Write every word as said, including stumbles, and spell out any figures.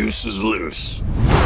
Beetlejuice is loose.